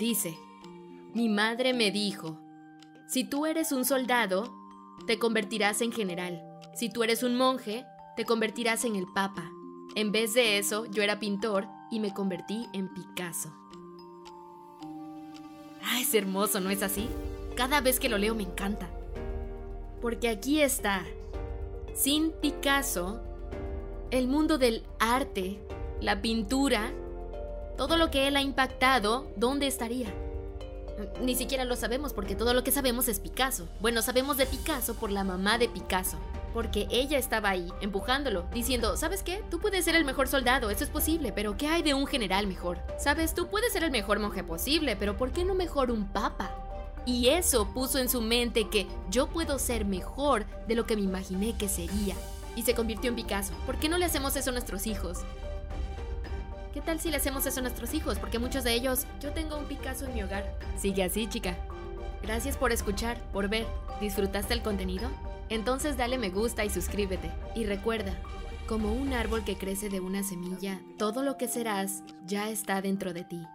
Dice: mi madre me dijo, si tú eres un soldado, te convertirás en general. Si tú eres un monje, te convertirás en el papa. En vez de eso, yo era pintor y me convertí en Picasso. Ah, es hermoso, ¿no es así? Cada vez que lo leo me encanta. Porque aquí está. Sin Picasso, el mundo del arte, la pintura, todo lo que él ha impactado, ¿dónde estaría? Ni siquiera lo sabemos, porque todo lo que sabemos es Picasso. Bueno, sabemos de Picasso por la mamá de Picasso, porque ella estaba ahí, empujándolo, diciendo: ¿sabes qué? Tú puedes ser el mejor soldado, eso es posible, pero ¿qué hay de un general mejor? ¿Sabes? Tú puedes ser el mejor monje posible, pero ¿por qué no mejor un papa? Y eso puso en su mente que yo puedo ser mejor de lo que me imaginé que sería. Y se convirtió en Picasso. ¿Por qué no le hacemos eso a nuestros hijos? ¿Qué tal si le hacemos eso a nuestros hijos? Porque muchos de ellos... Yo tengo un Picasso en mi hogar. Sigue así, chica. Gracias por escuchar, por ver. ¿Disfrutaste el contenido? Entonces dale me gusta y suscríbete. Y recuerda, como un árbol que crece de una semilla, todo lo que serás ya está dentro de ti.